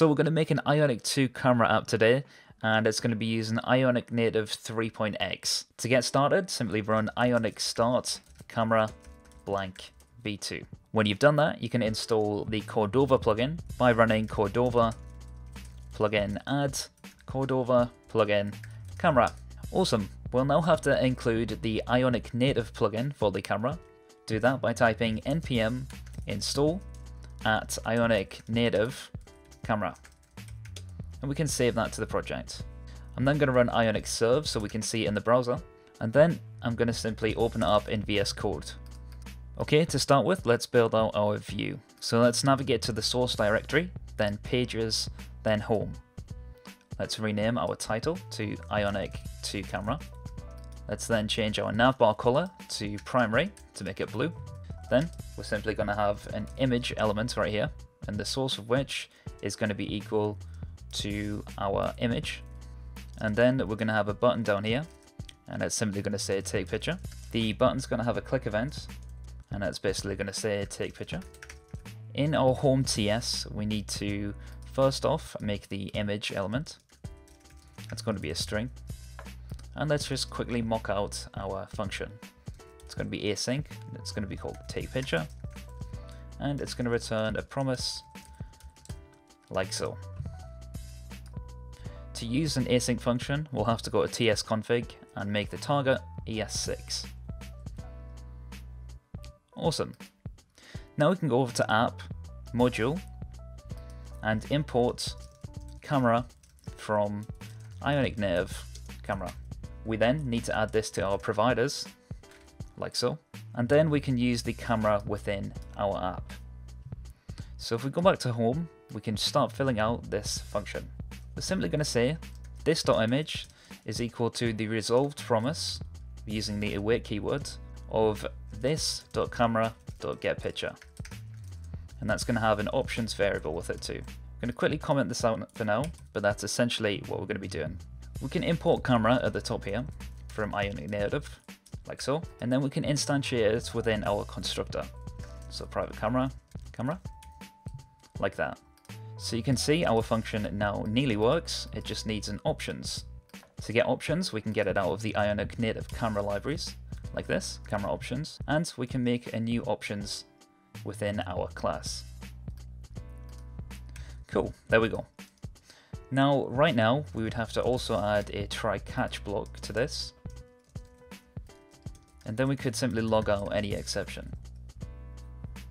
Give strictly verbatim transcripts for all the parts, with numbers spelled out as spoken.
So we're going to make an Ionic two camera app today, and it's going to be using Ionic Native three point x. To get started, simply run Ionic start camera blank v two. When you've done that, you can install the Cordova plugin by running Cordova plugin add Cordova plugin camera. Awesome. We'll now have to include the Ionic Native plugin for the camera. Do that by typing npm install at Ionic Native camera, and we can save that to the project. I'm then going to run Ionic serve so we can see it in the browser, and then I'm going to simply open it up in V S Code. Okay, to start with, let's build out our view. So let's navigate to the source directory, then pages, then home. Let's rename our title to Ionic two camera. Let's then change our navbar color to primary to make it blue. Then we're simply going to have an image element right here, and the source of which is going to be equal to our image. And then we're going to have a button down here, and it's simply going to say take picture. The button's going to have a click event, and that's basically going to say take picture. In our home T S, we need to first off make the image element. That's going to be a string. And let's just quickly mock out our function. It's going to be async, it's going to be called take picture, and it's going to return a promise like so. To use an async function, we'll have to go to tsconfig and make the target E S six. Awesome. Now we can go over to app, module, and import camera from Ionic Native camera. We then need to add this to our providers, like so, and then we can use the camera within our app. So if we go back to home, we can start filling out this function. We're simply going to say this.image is equal to the resolved promise, using the await keyword, of this.camera.getPicture. And that's going to have an options variable with it too. I'm going to quickly comment this out for now, but that's essentially what we're going to be doing. We can import camera at the top here from Ionic Native, like so, and then we can instantiate it within our constructor. So private camera, camera, like that. So you can see our function now nearly works, it just needs an options. To get options, we can get it out of the Ionic Native camera libraries, like this, camera options, and we can make a new options within our class. Cool, there we go. Now, right now, we would have to also add a try-catch block to this, and then we could simply log out any exception.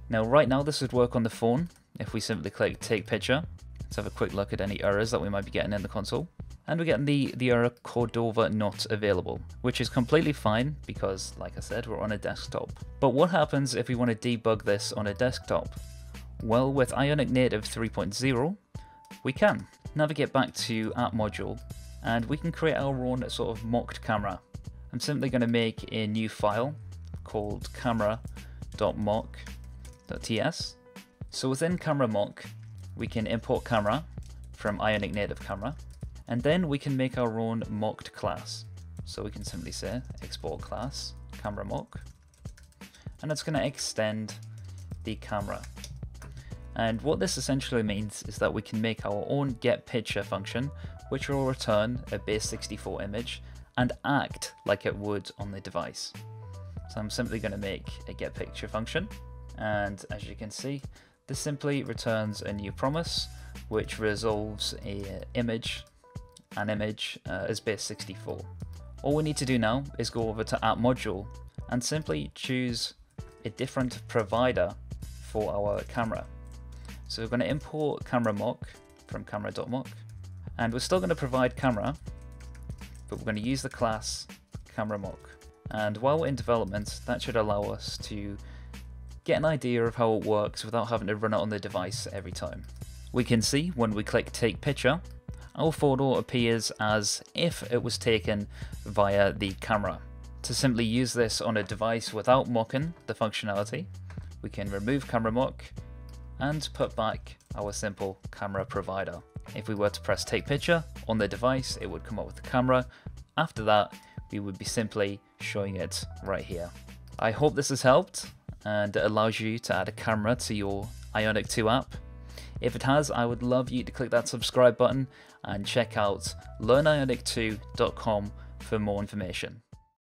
Now, right now, this would work on the phone. If we simply click take picture, let's have a quick look at any errors that we might be getting in the console. And we're getting the, the error Cordova not available, which is completely fine because, like I said, we're on a desktop. But what happens if we want to debug this on a desktop? Well, with Ionic Native three point oh, we can navigate back to app module, and we can create our own sort of mocked camera. I'm simply going to make a new file called camera.mock.ts. So within CameraMock, we can import camera from Ionic Native camera, and then we can make our own mocked class. So we can simply say export class CameraMock, and it's going to extend the camera. And what this essentially means is that we can make our own getPicture function, which will return a base sixty-four image and act like it would on the device. So I'm simply going to make a getPicture function, and as you can see, this simply returns a new promise, which resolves a image, an image uh, as base sixty-four. All we need to do now is go over to app module and simply choose a different provider for our camera. So we're going to import CameraMock from camera.mock, and we're still going to provide camera, but we're going to use the class CameraMock. And while we're in development, that should allow us to get an idea of how it works without having to run it on the device every time. We can see when we click take picture, our photo appears as if it was taken via the camera. To simply use this on a device without mocking the functionality, we can remove CameraMock and put back our simple camera provider. If we were to press take picture on the device, it would come up with the camera. After that, we would be simply showing it right here. I hope this has helped and it allows you to add a camera to your Ionic two app. If it has, I would love you to click that subscribe button and check out learn ionic two dot com for more information.